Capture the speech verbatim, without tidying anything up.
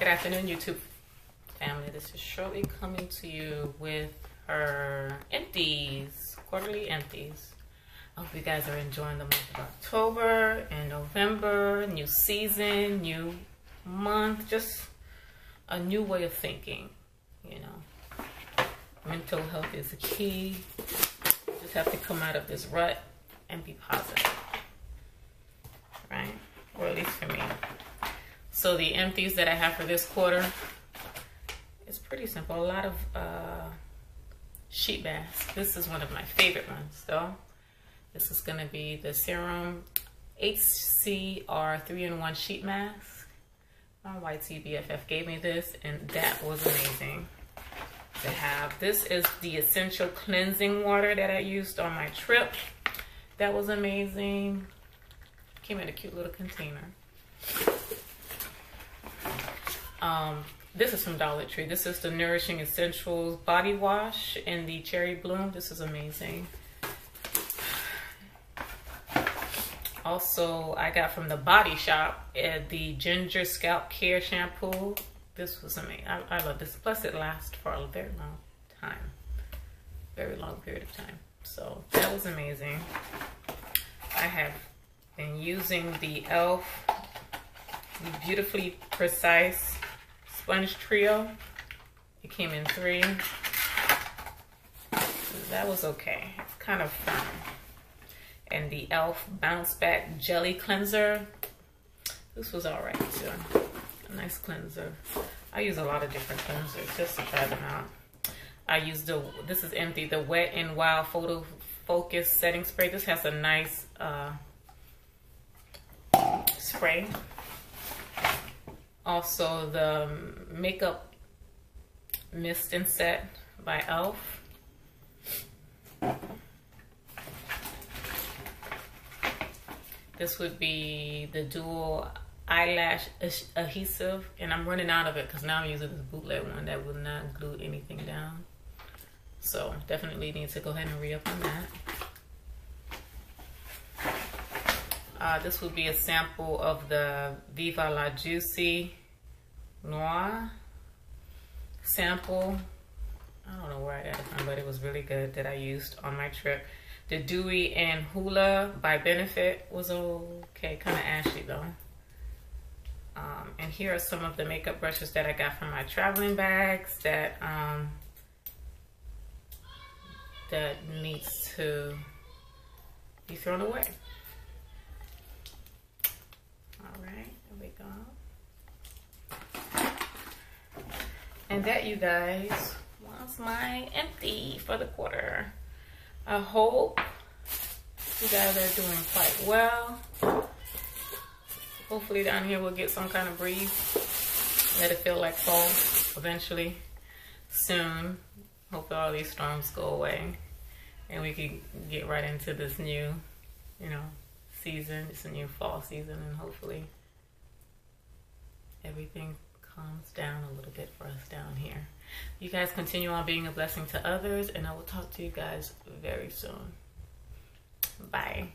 Good afternoon, YouTube family. This is Shirley coming to you with her empties, quarterly empties. I hope you guys are enjoying the month of October and November. New season, new month, just a new way of thinking, you know. Mental health is the key. You just have to come out of this rut and be positive, right? Or at least for me. So the empties that I have for this quarter, it's pretty simple. A lot of uh, sheet baths. This is one of my favorite ones, though. This is going to be the Serum H C R three in one Sheet Mask. My Y T B F F gave me this, and that was amazing to have. This is the Essential Cleansing Water that I used on my trip. That was amazing. Came in a cute little container. Um, this is from Dollar Tree. This is the Nourishing Essentials Body Wash in the Cherry Bloom. This is amazing. Also, I got from the Body Shop uh, the Ginger Scalp Care Shampoo. This was amazing. I, I love this. Plus, it lasts for a very long time. Very long period of time. So, that was amazing. I have been using the Elf Beautifully Precise Sponge Trio. It came in three. That was okay. It's kind of firm. And the Elf Bounce Back Jelly Cleanser. This was all right too. A nice cleanser. I use a lot of different cleansers just to try them out. I use the, this is empty, the Wet and Wild Photo Focus Setting Spray. This has a nice uh, spray. Also the Makeup Mist and Set by Elf. This would be the Dual Eyelash Adhesive, and I'm running out of it because now I'm using this bootleg one that will not glue anything down. So definitely need to go ahead and re-up on that. Uh, this would be a sample of the Viva La Juicy Noir sample. I don't know where I got it from, but it was really good that I used on my trip. The Dewey and Hula by Benefit was okay, kind of ashy though. Um, and here are some of the makeup brushes that I got from my traveling bags that um, that needs to be thrown away. All right, there we go. And that, you guys, was my empty for the quarter. I hope you guys are doing quite well. Hopefully down here we'll get some kind of breeze. Let it feel like fall eventually, soon. Hopefully all these storms go away and we can get right into this new, you know, season. It's a new fall season, and hopefully everything calms down a little bit for us down here. You guys continue on being a blessing to others, and I will talk to you guys very soon. Bye.